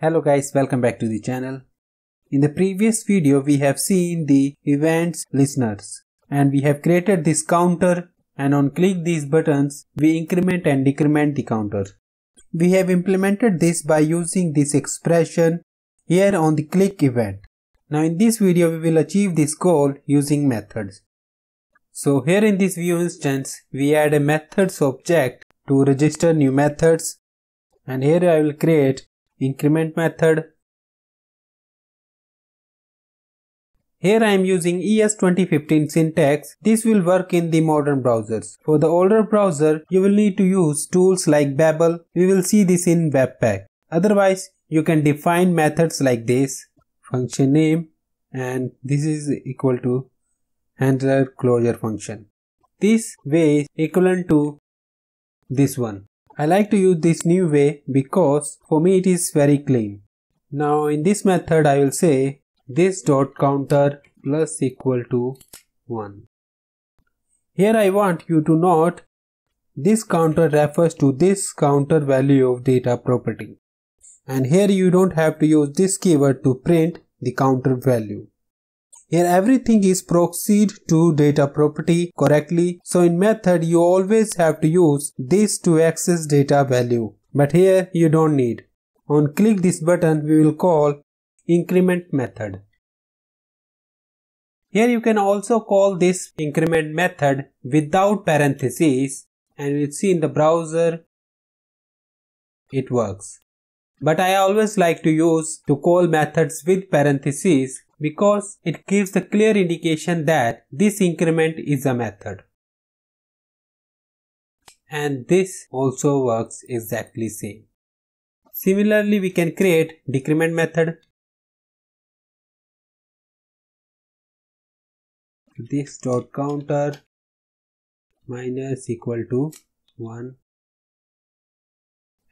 Hello guys, welcome back to the channel. In the previous video we have seen the events listeners and we have created this counter, and on click these buttons we increment and decrement the counter. We have implemented this by using this expression here on the click event. Now in this video we will achieve this goal using methods. So here in this view instance we add a methods object to register new methods, and here I will create increment method. Here I am using ES2015 syntax. This will work in the modern browsers. For the older browser, you will need to use tools like Babel. We will see this in webpack. Otherwise, you can define methods like this. Function name, and this is equal to handler closure function. This way is equivalent to this one. I like to use this new way because for me it is very clean. Now in this method I will say this dot counter plus equal to 1. Here I want you to note this counter refers to this counter value of data property, and here you don't have to use this keyword to print the counter value. Here everything is proxied to data property correctly, so in method you always have to use this to access data value, but here you don't need. On click this button we will call increment method. Here you can also call this increment method without parentheses, and we'll see in the browser it works. But I always like to use to call methods with parentheses because it gives a clear indication that this increment is a method. And this also works exactly same. Similarly, we can create decrement method. This dot counter minus equal to 1,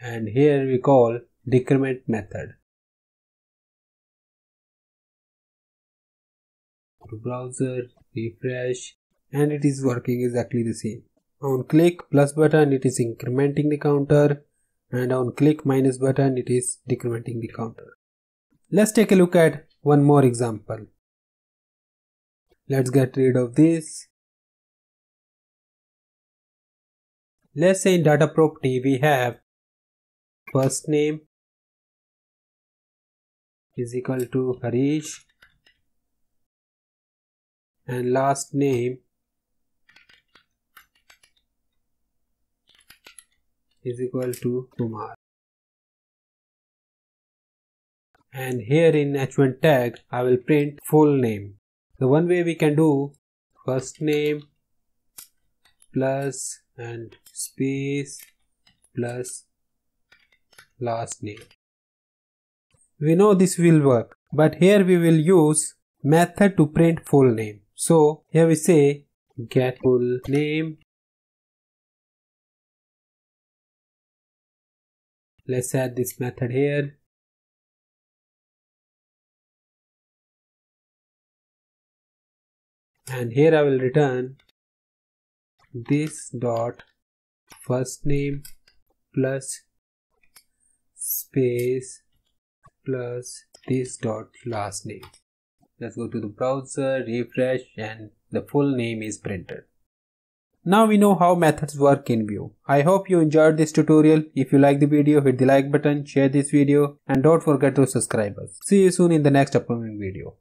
and here we call decrement method. Browser, refresh, and it is working exactly the same. On click plus button it is incrementing the counter, and on click minus button it is decrementing the counter. Let's take a look at one more example. Let's get rid of this. Let's say in data property we have first name is equal to Harish, and last name is equal to Kumar. And here in h1 tag I will print full name. So one way we can do first name plus and space plus last name. We know this will work, but here we will use method to print full name. So here we say get full name. Let's add this method here. And here I will return this dot first name plus space plus this dot last name. Let's go to the browser, refresh, and the full name is printed. Now we know how methods work in Vue. I hope you enjoyed this tutorial. If you like the video, hit the like button, share this video, and don't forget to subscribe us. See you soon in the next upcoming video.